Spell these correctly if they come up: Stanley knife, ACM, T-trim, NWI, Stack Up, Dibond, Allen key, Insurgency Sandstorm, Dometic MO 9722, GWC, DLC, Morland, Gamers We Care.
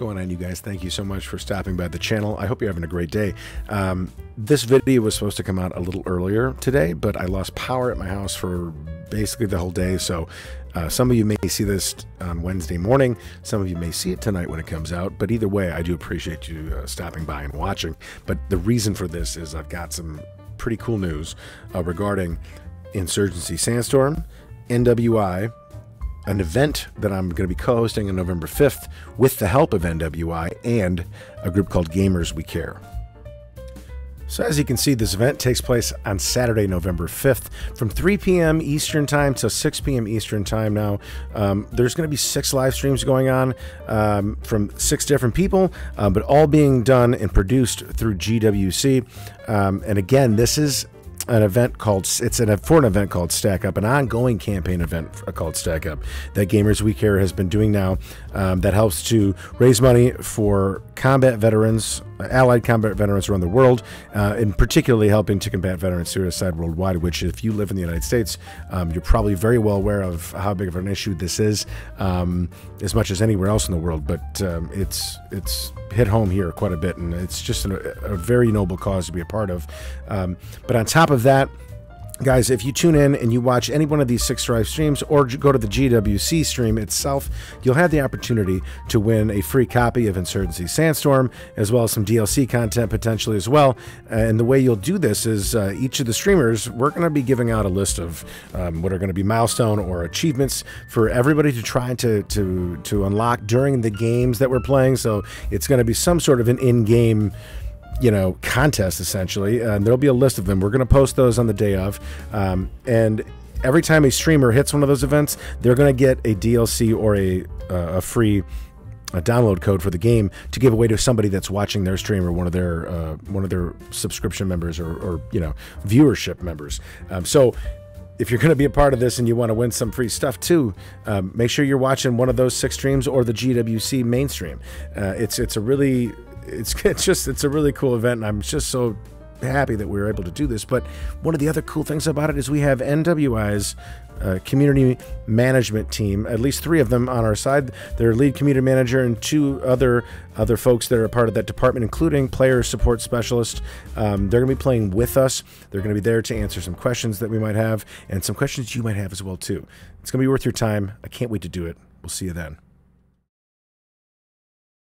going on, you guys? Thank you so much for stopping by the channel. I hope you're having a great day. This video was supposed to come out a little earlier today, but I lost power at my house for basically the whole day. So some of you may see this on Wednesday morning. Some of you may see it tonight when it comes out. But either way, I do appreciate you stopping by and watching. But the reason for this is I've got some pretty cool news regarding Insurgency Sandstorm, NWI, an event that I'm going to be co-hosting on November 5th with the help of NWI and a group called Gamers We Care. So as you can see, this event takes place on Saturday, November 5th from 3 p.m. Eastern time to 6 p.m. Eastern time now. There's going to be 6 live streams going on from 6 different people, but all being done and produced through GWC. And again, this is an event called, for an event called Stack Up, an ongoing campaign event called Stack Up that Gamers We Care has been doing now, that helps to raise money for combat veterans, allied combat veterans around the world, and particularly helping to combat veteran suicide worldwide, which if you live in the United States, you're probably very well aware of how big of an issue this is, as much as anywhere else in the world, but it's hit home here quite a bit, and it's just a very noble cause to be a part of. But on top of that, guys, if you tune in and you watch any one of these 6 live streams or go to the GWC stream itself, you'll have the opportunity to win a free copy of Insurgency Sandstorm, as well as some DLC content potentially as well. And the way you'll do this is each of the streamers, we're going to be giving out a list of what are going to be milestone or achievements for everybody to try to unlock during the games that we're playing. So it's going to be some sort of an in-game, you know, contest essentially, and there'll be a list of them. We're going to post those on the day of, and every time a streamer hits one of those events, they're going to get a DLC or a free download code for the game to give away to somebody that's watching their stream or one of their subscription members or you know, viewership members. So if you're going to be a part of this and you want to win some free stuff too, make sure you're watching one of those 6 streams or the GWC mainstream. It's a really cool event, and I'm just so happy that we were able to do this. But one of the other cool things about it is we have NWI's community management team, at least 3 of them on our side, their lead community manager and 2 other folks that are a part of that department, including player support specialist. They're going to be playing with us. They're going to be there to answer some questions that we might have and some questions you might have as well too. It's going to be worth your time. I can't wait to do it. We'll see you then.